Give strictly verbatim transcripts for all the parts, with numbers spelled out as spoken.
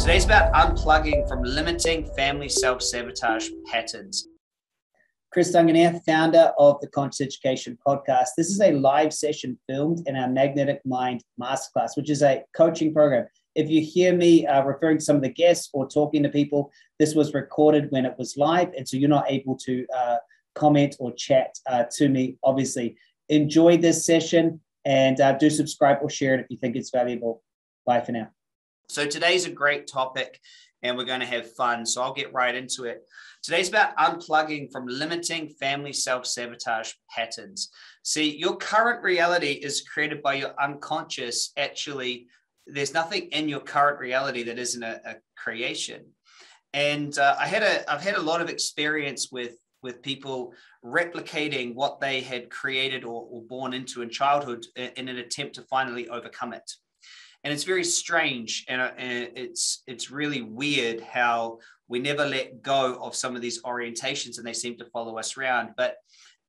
Today's about unplugging from limiting family self-sabotage patterns. Chris Duncan here, founder of the Conscious Education Podcast. This is a live session filmed in our Magnetic Mind Masterclass, which is a coaching program. If you hear me uh, referring to some of the guests or talking to people, this was recorded when it was live, and so you're not able to uh, comment or chat uh, to me, obviously. Enjoy this session, and uh, do subscribe or share it if you think it's valuable. Bye for now. So today's a great topic and we're going to have fun. So I'll get right into it. Today's about unplugging from limiting family self-sabotage patterns. See, your current reality is created by your unconscious. Actually, there's nothing in your current reality that isn't a, a creation. And uh, I had a, I've had a lot of experience with with people replicating what they had created or, or born into in childhood in an attempt to finally overcome it. And it's very strange, and it's it's really weird how we never let go of some of these orientations and they seem to follow us around. But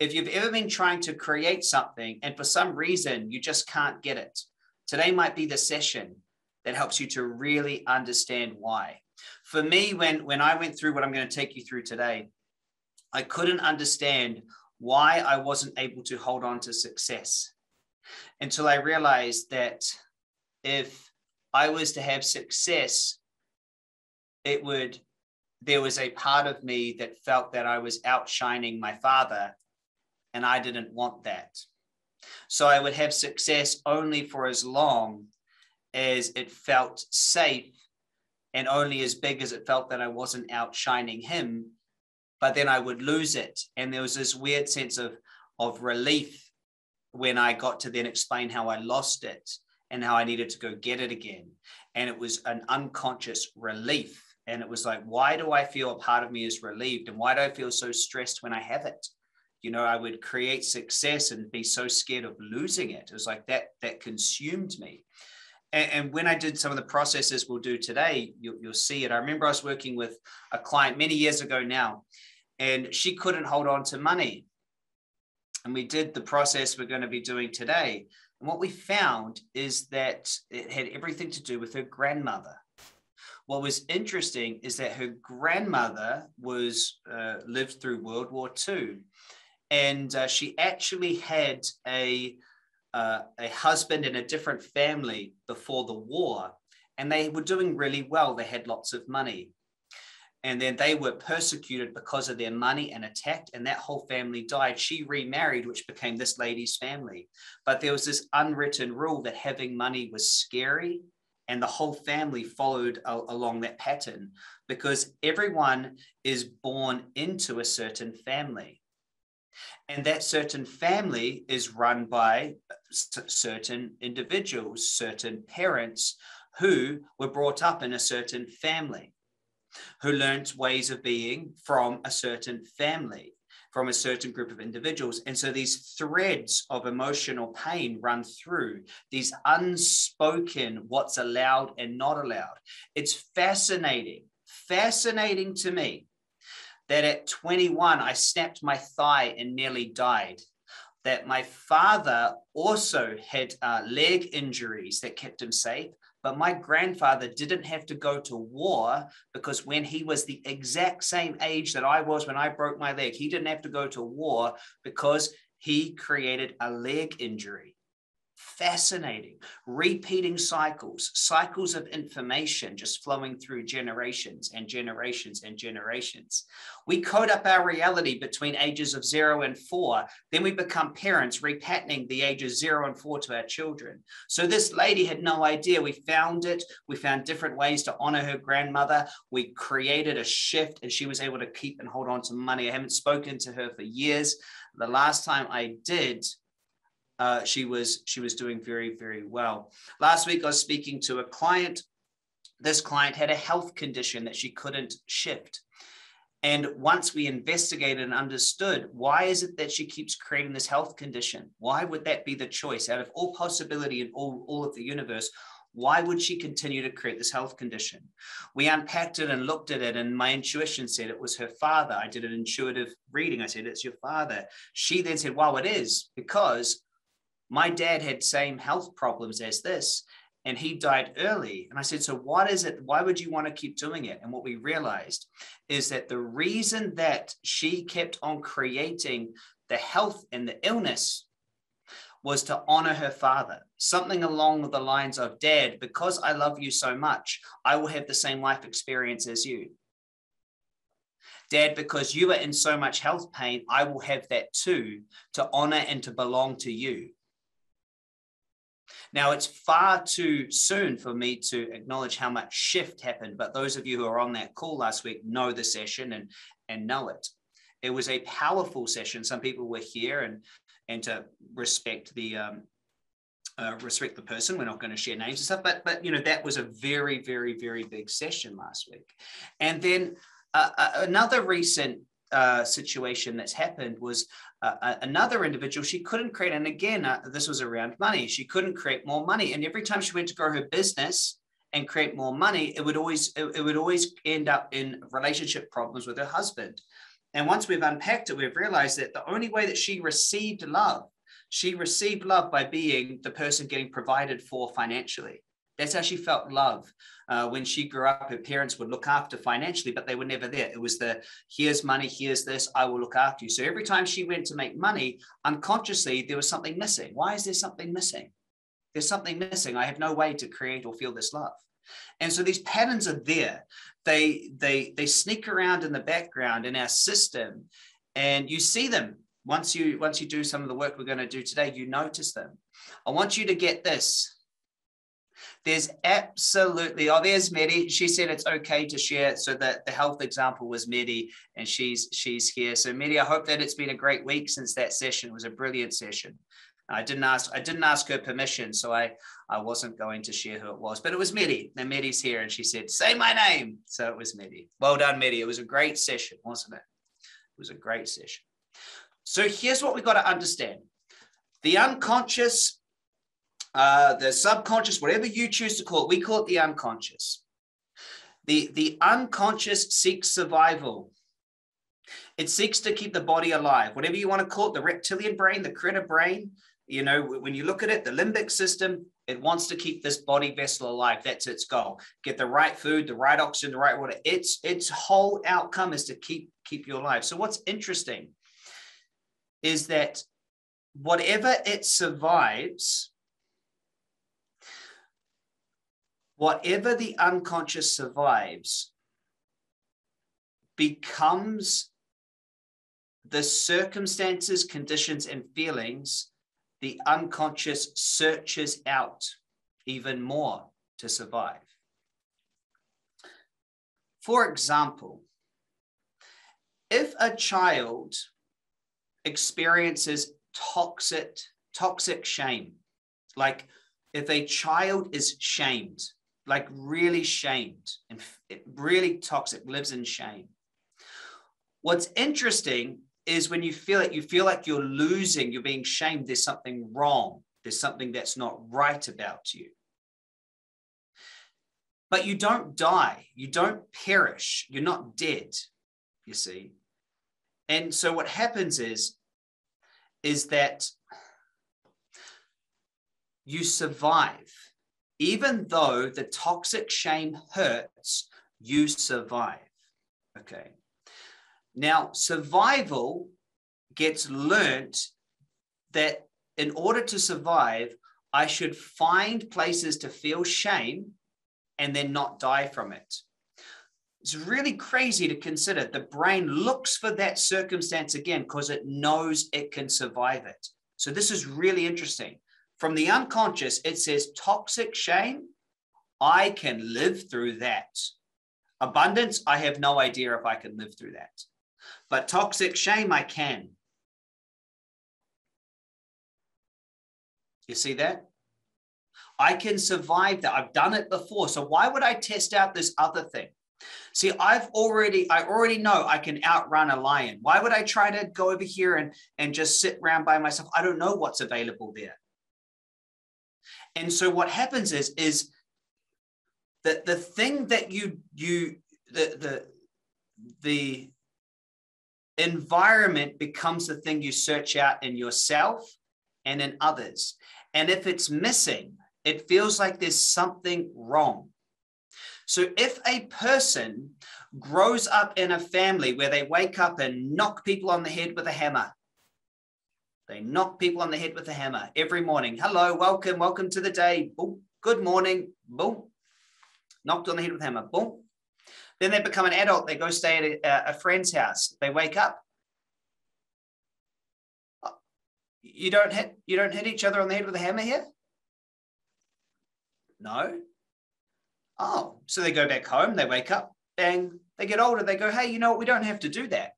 if you've ever been trying to create something and for some reason you just can't get it, today might be the session that helps you to really understand why. For me, when, when I went through what I'm going to take you through today, I couldn't understand why I wasn't able to hold on to success until I realized that if I was to have success, it would, there was a part of me that felt that I was outshining my father, and I didn't want that. So I would have success only for as long as it felt safe and only as big as it felt that I wasn't outshining him. But then I would lose it. And there was this weird sense of, of relief when I got to then explain how I lost it and how I needed to go get it again. And it was an unconscious relief. And it was like, why do I feel a part of me is relieved? And why do I feel so stressed when I have it? You know, I would create success and be so scared of losing it. It was like that, that consumed me. And when I did some of the processes we'll do today, you'll, you'll see it. I remember I was working with a client many years ago now, and she couldn't hold on to money. And we did the process we're going to be doing today. And what we found is that it had everything to do with her grandmother. What was interesting is that her grandmother was uh, lived through World War Two. And uh, she actually had a, uh, a husband in a different family before the war. And they were doing really well. They had lots of money. And then they were persecuted because of their money and attacked, and that whole family died. She remarried, which became this lady's family. But there was this unwritten rule that having money was scary, and the whole family followed a- along that pattern because everyone is born into a certain family. And that certain family is run by c- certain individuals, certain parents who were brought up in a certain family, who learned ways of being from a certain family, from a certain group of individuals. And so these threads of emotional pain run through these unspoken what's allowed and not allowed. It's fascinating, fascinating to me that at twenty-one, I snapped my thigh and nearly died, that my father also had uh, leg injuries that kept him safe. But my grandfather didn't have to go to war because when he was the exact same age that I was when I broke my leg, he didn't have to go to war because he created a leg injury. Fascinating. Repeating cycles, cycles of information just flowing through generations and generations and generations. We code up our reality between ages of zero and four. Then we become parents, repatterning the ages zero and four to our children. So this lady had no idea. We found it. We found different ways to honor her grandmother. We created a shift, and she was able to keep and hold on to money. I haven't spoken to her for years. The last time I did, Uh, she was she was doing very, very well. Last week, I was speaking to a client. This client had a health condition that she couldn't shift. And once we investigated and understood, why is it that she keeps creating this health condition? Why would that be the choice? Out of all possibility in all, all of the universe, why would she continue to create this health condition? We unpacked it and looked at it, and my intuition said it was her father. I did an intuitive reading. I said, it's your father. She then said, wow, it is, because my dad had same health problems as this. and he died early. And I said, so what is it? Why would you want to keep doing it? And what we realized is that the reason that she kept on creating the health and the illness was to honor her father, something along the lines of, Dad, because I love you so much, I will have the same life experience as you. Dad, because you are in so much health pain, I will have that too, to honor and to belong to you. Now, it's far too soon for me to acknowledge how much shift happened, but those of you who are on that call last week know the session and, and know it. It was a powerful session. Some people were here, and and to respect the um, uh, respect the person. We're not going to share names and stuff, but, but you know, that was a very, very, very big session last week. And then uh, uh, another recent uh, situation that's happened was uh, another individual, she couldn't create, and again, uh, this was around money, she couldn't create more money. And every time she went to grow her business and create more money, it would always, it, it would always end up in relationship problems with her husband. And once we've unpacked it, we've realized that the only way that she received love, she received love by being the person getting provided for financially. That's how she felt love. Uh, when she grew up, her parents would look after financially, but they were never there. It was the, here's money, here's this, I will look after you. So every time she went to make money, unconsciously, there was something missing. Why is there something missing? There's something missing. I have no way to create or feel this love. And so these patterns are there. They, they, they sneak around in the background in our system, and you see them. Once you, once you do some of the work we're going to do today, you notice them. I want you to get this. There's absolutely, oh, there's Mehdi. She said it's okay to share. So that the health example was Mehdi, and she's, she's here. So Mehdi, I hope that it's been a great week since that session. It was a brilliant session. I didn't ask, I didn't ask her permission, so I, I wasn't going to share who it was, but it was Mehdi. Now Mehdi's here, and she said, say my name. So it was Mehdi. Well done, Mehdi. It was a great session, wasn't it? It was a great session. So here's what we've got to understand. The unconscious, uh, the subconscious, whatever you choose to call it, we call it the unconscious. The, the unconscious seeks survival. It seeks to keep the body alive, whatever you want to call it, the reptilian brain, the critter brain. You know, when you look at it, the limbic system, it wants to keep this body vessel alive. That's its goal. Get the right food, the right oxygen, the right water. Its its whole outcome is to keep, keep you alive. So what's interesting is that whatever it survives, whatever the unconscious survives becomes the circumstances, conditions, and feelings the unconscious searches out even more to survive. For example, if a child experiences toxic, toxic shame, like if a child is shamed, like really shamed and really toxic, lives in shame. What's interesting is when you feel it, you feel like you're losing, you're being shamed, there's something wrong, there's something that's not right about you. But you don't die, you don't perish, you're not dead, you see. And so what happens is, is that you survive. Even though the toxic shame hurts, you survive, okay? Now, survival gets learnt that in order to survive, I should find places to feel shame and then not die from it. It's really crazy to consider. The brain looks for that circumstance again because it knows it can survive it. So this is really interesting. From the unconscious, it says toxic shame, I can live through that. Abundance, I have no idea if I can live through that. But toxic shame, I can. You see that? I can survive that. I've done it before. So why would I test out this other thing? See, I've already, I already know I can outrun a lion. Why would I try to go over here and, and just sit around by myself? I don't know what's available there. And so what happens is, is that the thing that you, you, the, the, the, environment becomes the thing you search out in yourself and in others. And if it's missing, It feels like there's something wrong. So if a person grows up in a family where they wake up and knock people on the head with a hammer, they knock people on the head with a hammer every morning. Hello, welcome, welcome to the day. Boom. Good morning. Boom. Knocked on the head with a hammer. Boom. Then they become an adult. They go stay at a, a friend's house. They wake up. You don't hit, you don't hit each other on the head with a hammer here? No. Oh, so they go back home, they wake up, bang, they get older, they go, hey, you know what, we don't have to do that.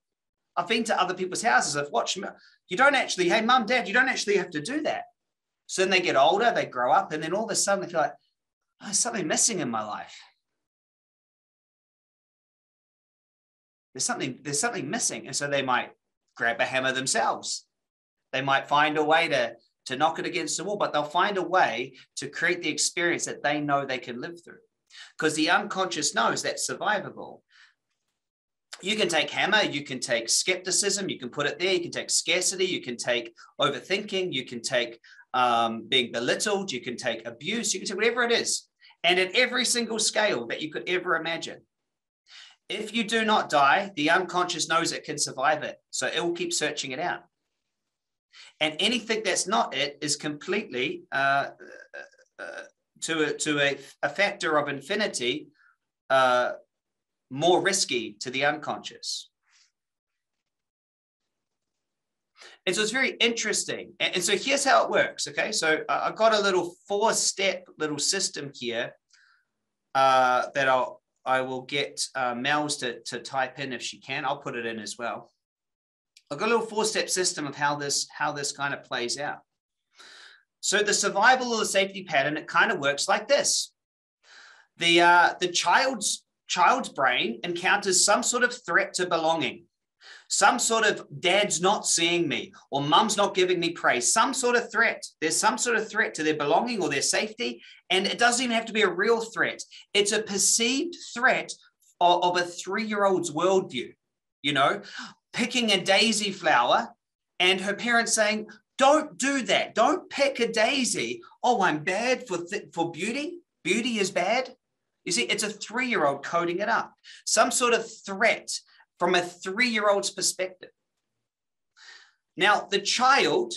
I've been to other people's houses, I've watched them. You don't actually, hey, mum, dad, you don't actually have to do that. So then they get older, they grow up, and then all of a sudden they feel like, oh, there's something missing in my life. There's something, there's something missing. And so they might grab a hammer themselves. They might find a way to, to knock it against the wall, but they'll find a way to create the experience that they know they can live through. Because the unconscious knows that's survivable. You can take hammer, you can take skepticism, you can put it there, you can take scarcity, you can take overthinking, you can take um, being belittled, you can take abuse, you can take whatever it is. And at every single scale that you could ever imagine. If you do not die, the unconscious knows it can survive it. So it will keep searching it out. And anything that's not it is completely... Uh, uh, to a, to a, a factor of infinity, uh, more risky to the unconscious. And so it's very interesting. And, and so here's how it works, okay? So I've got a little four-step little system here uh, that I'll, I will get uh, Mel's to, to type in if she can. I'll put it in as well. I've got a little four-step system of how this, how this kind of plays out. So the survival or the safety pattern, it kind of works like this. The, uh, the child's, child's brain encounters some sort of threat to belonging, some sort of dad's not seeing me or mum's not giving me praise, some sort of threat. There's some sort of threat to their belonging or their safety. And it doesn't even have to be a real threat. It's a perceived threat of, of a three-year-old's worldview, you know, picking a daisy flower and her parents saying, don't do that. Don't pick a daisy. Oh, I'm bad for, for beauty. Beauty is bad. You see, it's a three-year-old coding it up. Some sort of threat from a three-year-old's perspective. Now, the child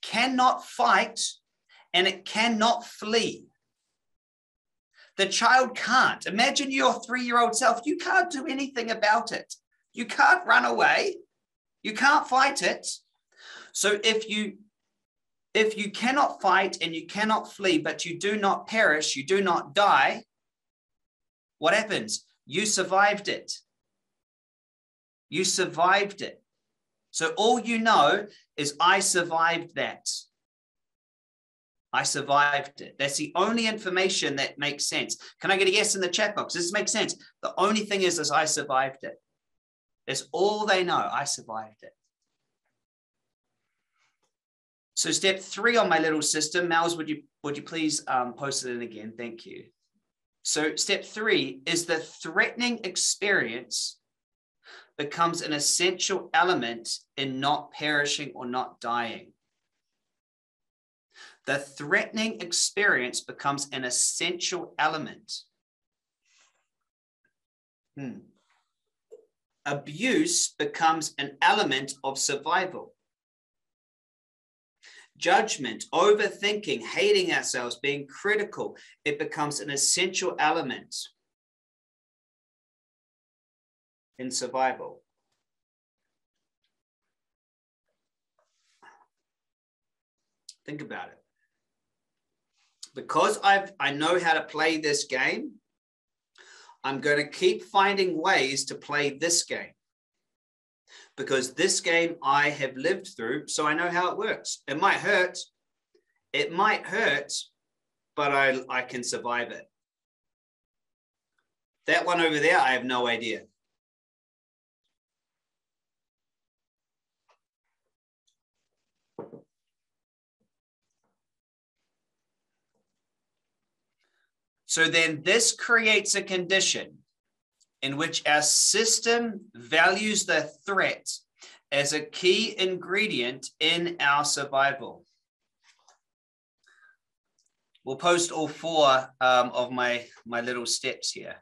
cannot fight and it cannot flee. The child can't. Imagine your three-year-old self. You can't do anything about it. You can't run away. You can't fight it. So if you, if you cannot fight and you cannot flee, but you do not perish, you do not die, what happens? You survived it. You survived it. So all you know is I survived that. I survived it. That's the only information that makes sense. Can I get a yes in the chat box? Does this make sense? The only thing is, is I survived it. That's all they know. I survived it. So step three on my little system, Mals, would you would you please um, post it in again? Thank you. So step three is the threatening experience becomes an essential element in not perishing or not dying. The threatening experience becomes an essential element. Hmm. Abuse becomes an element of survival. Judgment, overthinking, hating ourselves, being critical, it becomes an essential element in survival. Think about it. Because I've, I know how to play this game, I'm going to keep finding ways to play this game. Because this game I have lived through, so I know how it works. It might hurt. It might hurt, but I, I can survive it. That one over there, I have no idea. So then this creates a condition in which our system values the threat as a key ingredient in our survival. We'll post all four um, of my, my little steps here.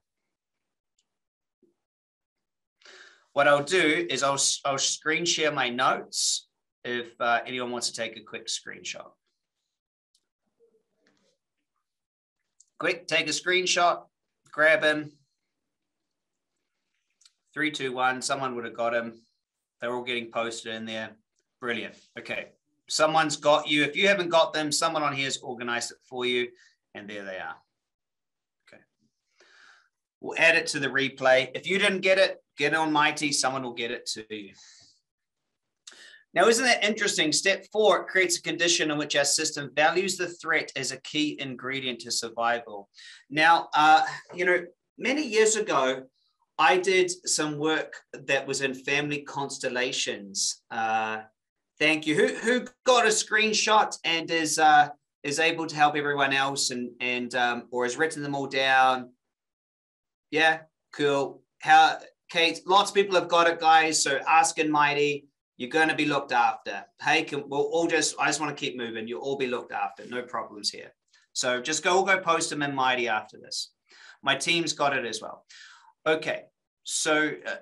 What I'll do is I'll, I'll screen share my notes if uh, anyone wants to take a quick screenshot. Quick, take a screenshot, grab him. Three, two, one, someone would have got him. They're all getting posted in there. Brilliant. Okay. Someone's got you. If you haven't got them, someone on here has organized it for you. And there they are. Okay. We'll add it to the replay. If you didn't get it, get on Mighty. Someone will get it to you. Now, isn't that interesting? Step four, it creates a condition in which our system values the threat as a key ingredient to survival. Now, uh, you know, many years ago, I did some work that was in family constellations. Uh, Thank you. Who, who got a screenshot and is uh, is able to help everyone else and, and um, or has written them all down? Yeah, cool. How, Kate, lots of people have got it, guys. So ask and Mighty, you're going to be looked after. Hey, can, we'll all just, I just want to keep moving. You'll all be looked after. No problems here. So just go, we'll go post them in Mighty after this. My team's got it as well. Okay, so... Uh,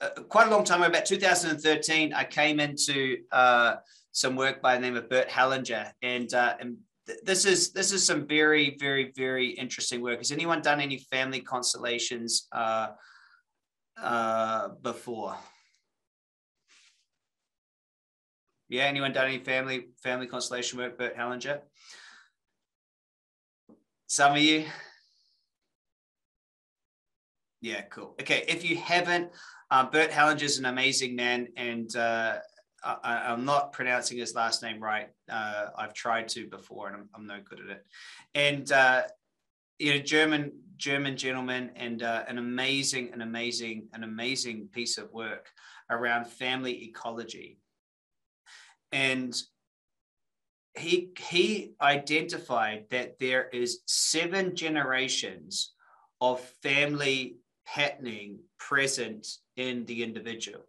Uh, quite a long time ago, about two thousand thirteen, I came into uh, some work by the name of Bert Hellinger, and, uh, and th this is this is some very, very, very interesting work. Has anyone done any family constellations uh, uh, before? Yeah, anyone done any family family constellation work, Bert Hellinger? Some of you? Yeah, cool. Okay, if you haven't, uh, Bert Hellinger is an amazing man, and uh, I, I'm not pronouncing his last name right. Uh, I've tried to before, and I'm, I'm no good at it. And uh, you know, German German gentleman, and uh, an amazing, an amazing, an amazing piece of work around family ecology. And he he identified that there is seven generations of family patterning present in the individual.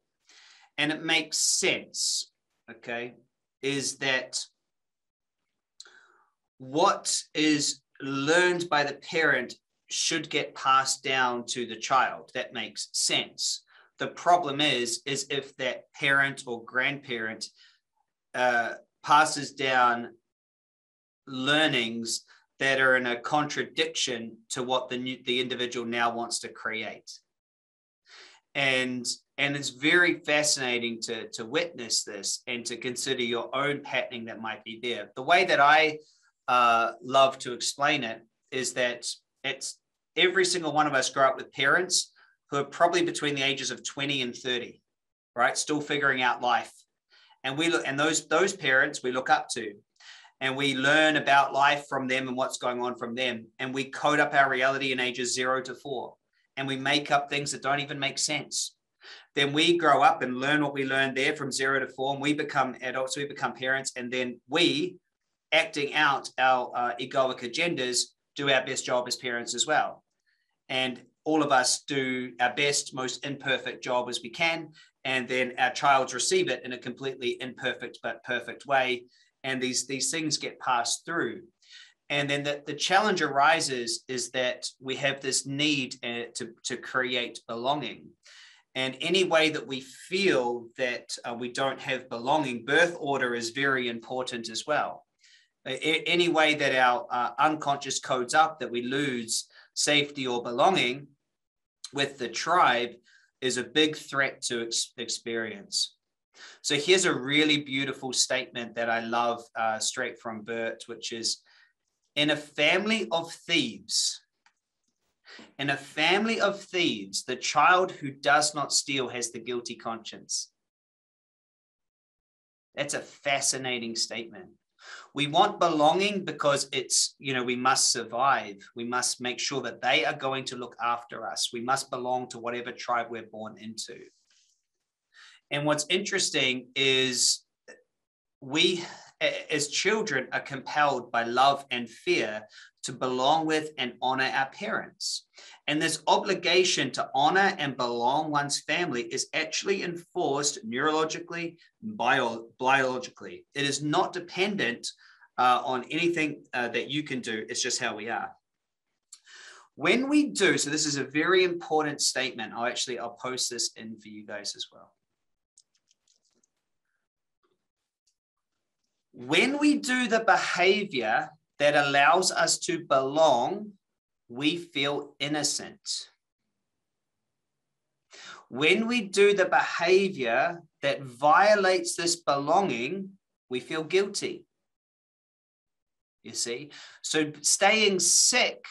And it makes sense, okay, is that what is learned by the parent should get passed down to the child. That makes sense. The problem is, is if that parent or grandparent uh, passes down learnings that are in a contradiction to what the new, the individual now wants to create. And, and it's very fascinating to, to witness this and to consider your own patterning that might be there. The way that I uh, love to explain it is that it's every single one of us grow up with parents who are probably between the ages of twenty and thirty, right? Still figuring out life. And we look, and those, those parents we look up to, and we learn about life from them and what's going on from them. And we code up our reality in ages zero to four. And we make up things that don't even make sense. Then we grow up and learn what we learned there from zero to four. And we become adults, we become parents. And then we, acting out our uh, egoic agendas, do our best job as parents as well. And all of us do our best, most imperfect job as we can. And then our child's receive it in a completely imperfect but perfect way. And these, these things get passed through. And then the, the challenge arises is that we have this need uh, to, to create belonging. And any way that we feel that uh, we don't have belonging, birth order is very important as well. A any way that our uh, unconscious codes up that we lose safety or belonging with the tribe is a big threat to ex experience. So here's a really beautiful statement that I love uh, straight from Bert, which is, in a family of thieves, in a family of thieves, the child who does not steal has the guilty conscience. That's a fascinating statement. We want belonging because it's, you know, we must survive. We must make sure that they are going to look after us. We must belong to whatever tribe we're born into. And what's interesting is we, as children, are compelled by love and fear to belong with and honor our parents. And this obligation to honor and belong one's family is actually enforced neurologically and bio biologically. It is not dependent uh, on anything uh, that you can do. It's just how we are. When we do, so this is a very important statement. I'll actually, I'll post this in for you guys as well. When we do the behavior that allows us to belong, we feel innocent. When we do the behavior that violates this belonging, we feel guilty. You see? So staying sick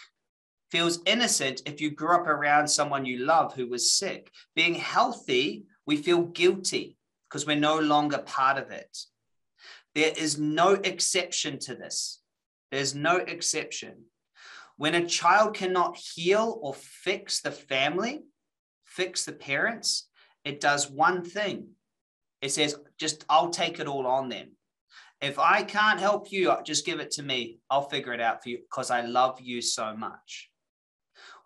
feels innocent if you grew up around someone you love who was sick. Being healthy, we feel guilty because we're no longer part of it. There is no exception to this. There's no exception. When a child cannot heal or fix the family, fix the parents, it does one thing. It says, just, I'll take it all on them. If I can't help you, just give it to me. I'll figure it out for you because I love you so much.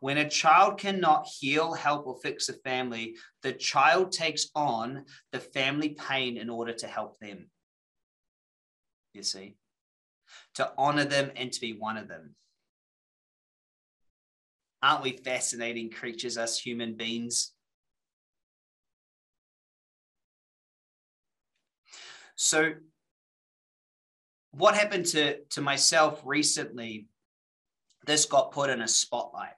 When a child cannot heal, help, or fix a family, the child takes on the family pain in order to help them. You see? To honor them and to be one of them. Aren't we fascinating creatures, us human beings? So what happened to, to myself recently, this got put in a spotlight,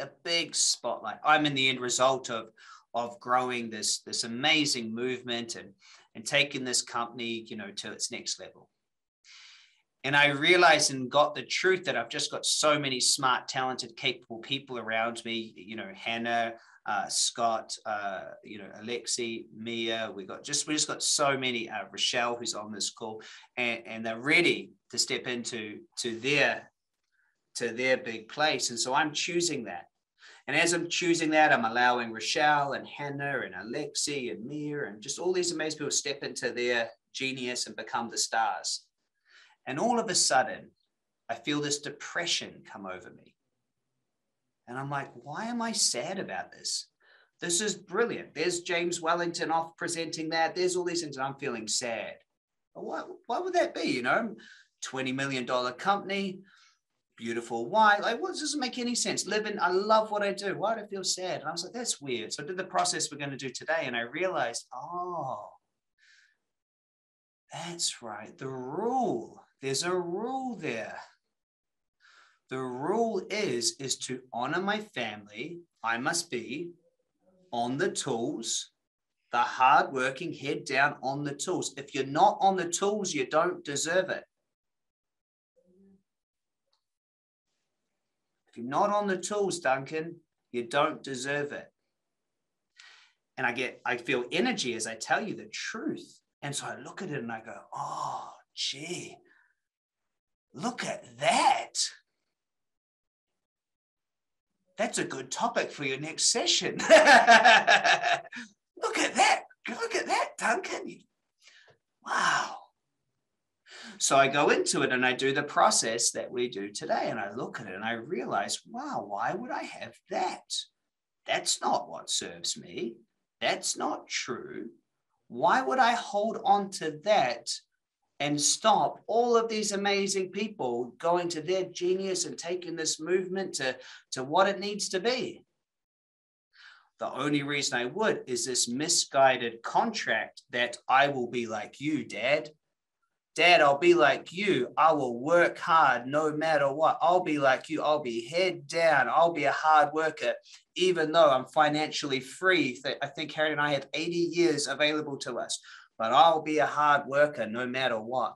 a big spotlight. I'm in the end result of, of growing this, this amazing movement and, and taking this company, you know, to its next level. And I realized and got the truth that I've just got so many smart, talented, capable people around me. You know, Hannah, uh, Scott, uh, you know, Alexi, Mia. We got just we just got so many. Uh, Rochelle, who's on this call, and, and they're ready to step into to their to their big place. And so I'm choosing that. And as I'm choosing that, I'm allowing Rochelle and Hannah and Alexi and Mia and just all these amazing people step into their genius and become the stars. And all of a sudden, I feel this depression come over me. And I'm like, why am I sad about this? This is brilliant. There's James Wellington off presenting that. There's all these things. And I'm feeling sad. Why, why would that be? You know, twenty million dollars company, beautiful wife. Like, what, doesn't make any sense. Living, I love what I do. Why do I feel sad? And I was like, that's weird. So I did the process we're going to do today. And I realized, oh, that's right. The rule. There's a rule there. The rule is, is to honor my family. I must be on the tools, the hardworking, head down on the tools. If you're not on the tools, you don't deserve it. If you're not on the tools, Duncan, you don't deserve it. And I get, I feel energy as I tell you the truth. And so I look at it and I go, oh, gee. Look at that. That's a good topic for your next session. Look at that. Look at that, Duncan. Wow. So I go into it and I do the process that we do today. And I look at it and I realize, wow, why would I have that? That's not what serves me. That's not true. Why would I hold on to that and stop all of these amazing people going to their genius and taking this movement to, to what it needs to be? The only reason I would is this misguided contract that I will be like you, Dad. Dad, I'll be like you. I will work hard no matter what. I'll be like you. I'll be head down. I'll be a hard worker, even though I'm financially free. I think Harriet and I have eighty years available to us. But I'll be a hard worker no matter what,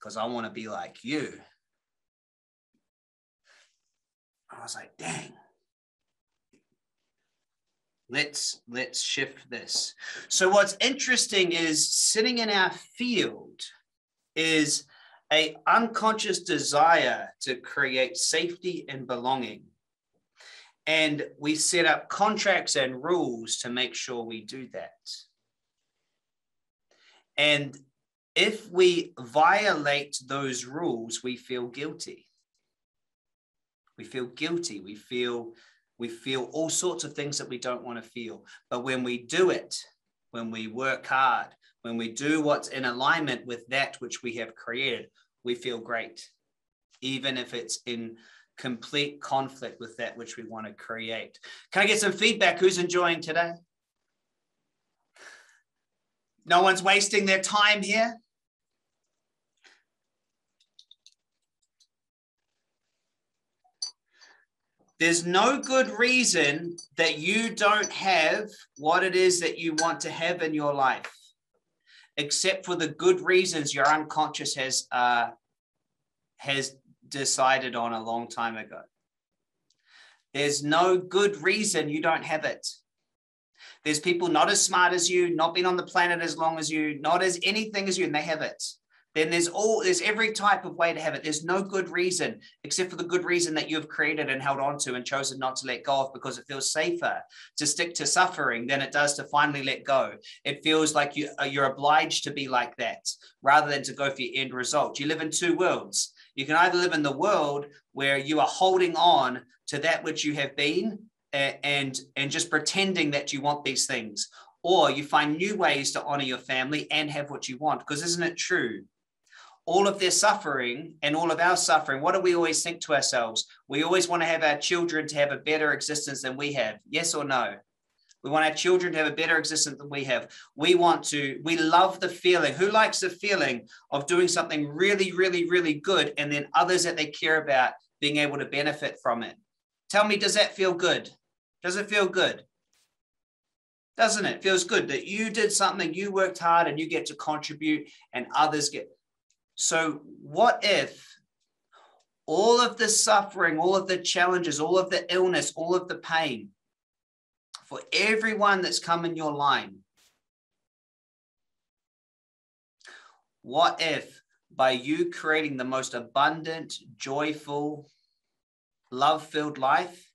because I want to be like you. I was like, dang, let's, let's shift this. So what's interesting is sitting in our field is an unconscious desire to create safety and belonging. And we set up contracts and rules to make sure we do that. And if we violate those rules, we feel guilty. We feel guilty. We feel, we feel all sorts of things that we don't want to feel. But when we do it, when we work hard, when we do what's in alignment with that which we have created, we feel great, even if it's in complete conflict with that which we want to create. Can I get some feedback? Who's enjoying today? No one's wasting their time here. There's no good reason that you don't have what it is that you want to have in your life, except for the good reasons your unconscious has uh, has decided on a long time ago. There's no good reason you don't have it. There's people not as smart as you, not been on the planet as long as you, not as anything as you, and they have it. Then there's all, there's every type of way to have it. There's no good reason, except for the good reason that you have created and held on to and chosen not to let go of, because it feels safer to stick to suffering than it does to finally let go. It feels like you, you're obliged to be like that rather than to go for your end result. You live in two worlds. You can either live in the world where you are holding on to that which you have been and, and just pretending that you want these things, or you find new ways to honor your family and have what you want. Because isn't it true? All of their suffering and all of our suffering, what do we always think to ourselves? We always want to have our children to have a better existence than we have. Yes or no? We want our children to have a better existence than we have. We want to, we love the feeling. Who likes the feeling of doing something really, really, really good and then others that they care about being able to benefit from it? Tell me, does that feel good? Does it feel good? Doesn't it? It feels good that you did something, you worked hard and you get to contribute and others get. So what if all of the suffering, all of the challenges, all of the illness, all of the pain for everyone that's come in your line, what if by you creating the most abundant, joyful, love-filled life,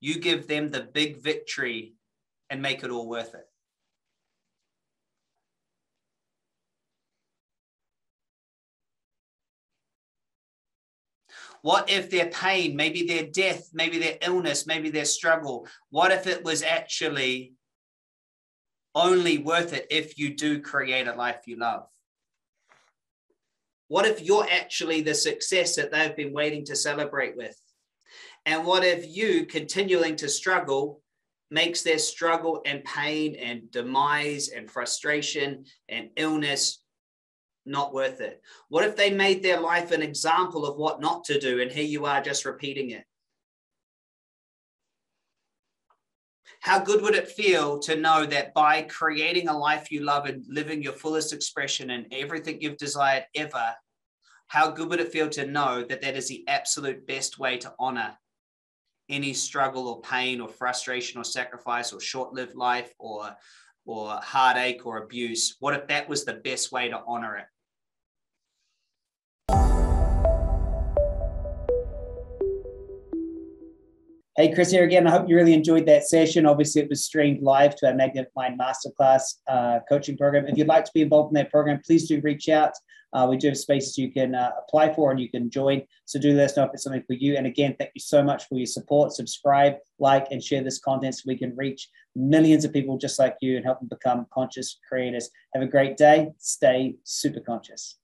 you give them the big victory and make it all worth it? What if their pain, maybe their death, maybe their illness, maybe their struggle, what if it was actually only worth it if you do create a life you love? What if you're actually the success that they've been waiting to celebrate with? And what if you continuing to struggle makes their struggle and pain and demise and frustration and illness not worth it? What if they made their life an example of what not to do, and here you are just repeating it? How good would it feel to know that by creating a life you love and living your fullest expression and everything you've desired ever, how good would it feel to know that that is the absolute best way to honor any struggle or pain or frustration or sacrifice or short-lived life or or heartache or abuse? What if that was the best way to honor it? Hey, Chris here again. I hope you really enjoyed that session. Obviously, it was streamed live to our Magnetic Mind Masterclass uh, coaching program. If you'd like to be involved in that program, please do reach out. Uh, we do have spaces you can uh, apply for and you can join. So do let us know if it's something for you. And again, thank you so much for your support. Subscribe, like, and share this content so we can reach millions of people just like you and help them become conscious creators. Have a great day. Stay super conscious.